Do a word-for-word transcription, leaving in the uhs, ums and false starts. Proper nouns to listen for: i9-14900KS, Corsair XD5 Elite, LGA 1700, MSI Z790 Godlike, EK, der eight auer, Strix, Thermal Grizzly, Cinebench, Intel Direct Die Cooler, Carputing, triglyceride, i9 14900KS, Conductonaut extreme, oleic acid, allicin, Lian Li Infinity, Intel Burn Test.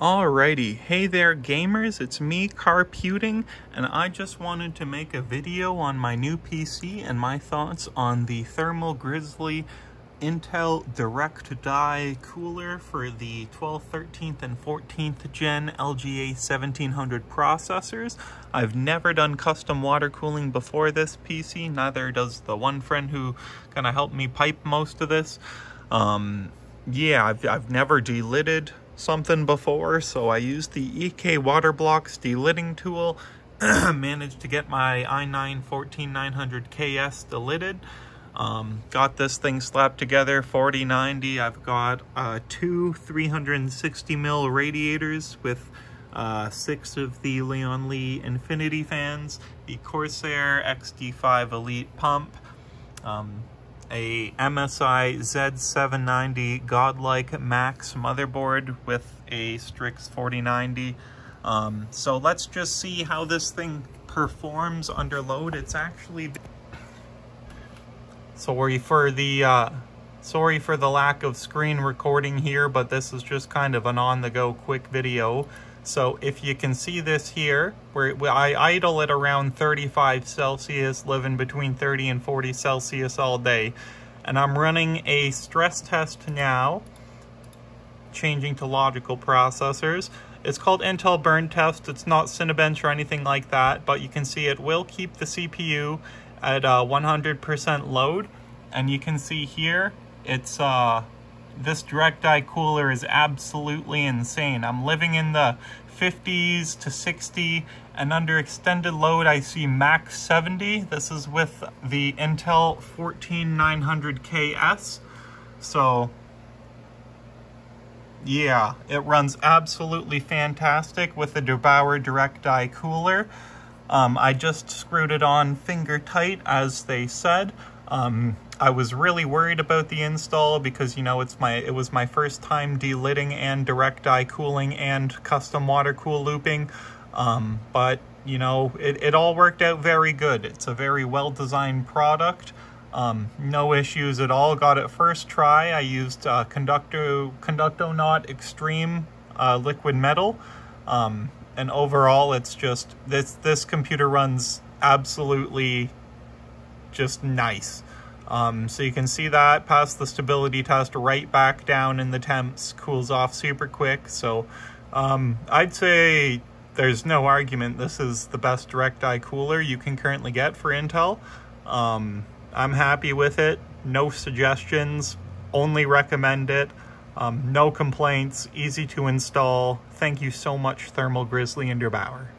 Alrighty, hey there gamers, it's me, Carputing, and I just wanted to make a video on my new P C and my thoughts on the Thermal Grizzly Intel Direct Die Cooler for the twelfth, thirteenth, and fourteenth gen L G A seventeen hundred processors. I've never done custom water cooling before this P C, neither does the one friend who kind of helped me pipe most of this. Um, yeah, I've, I've never delidded something before, so I used the E K water blocks delidding tool, managed to get my i nine fourteen nine hundred K S delidded, um, got this thing slapped together, forty ninety. I've got uh, two three hundred sixty mil radiators with uh, six of the Lian Li Infinity fans, the Corsair X D five Elite pump, um, a M S I Z seven ninety Godlike Max motherboard with a Strix forty ninety. Um, so let's just see how this thing performs under load. It's actually... Sorry for the, uh, sorry for the lack of screen recording here, but this is just kind of an on-the-go quick video. So if you can see this here, where I idle at around thirty-five Celsius, living between thirty and forty Celsius all day. And I'm running a stress test now, changing to logical processors. It's called Intel Burn Test. It's not Cinebench or anything like that, but you can see it will keep the C P U at uh, one hundred percent load. And you can see here, it's... Uh, This direct die cooler is absolutely insane. I'm living in the fifties to sixty, and under extended load I see max seventy. This is with the Intel fourteen nine hundred K S. So yeah, it runs absolutely fantastic with the der eight auer direct die cooler. Um, I just screwed it on finger tight as they said. Um, I was really worried about the install because, you know, it's my it was my first time delidding and direct die cooling and custom water cool looping, um, but, you know, it, it all worked out very good. It's a very well-designed product, um, no issues at all. Got it first try. I used uh, Conductor, Conductonaut extreme uh, liquid metal, um, and overall it's just, this, this computer runs absolutely just nice. Um, so you can see that passed the stability test right back down in the temps, cools off super quick. So um, I'd say there's no argument this is the best direct die cooler you can currently get for Intel. Um, I'm happy with it, no suggestions, only recommend it, um, no complaints, easy to install. Thank you so much, Thermal Grizzly and der eight auer.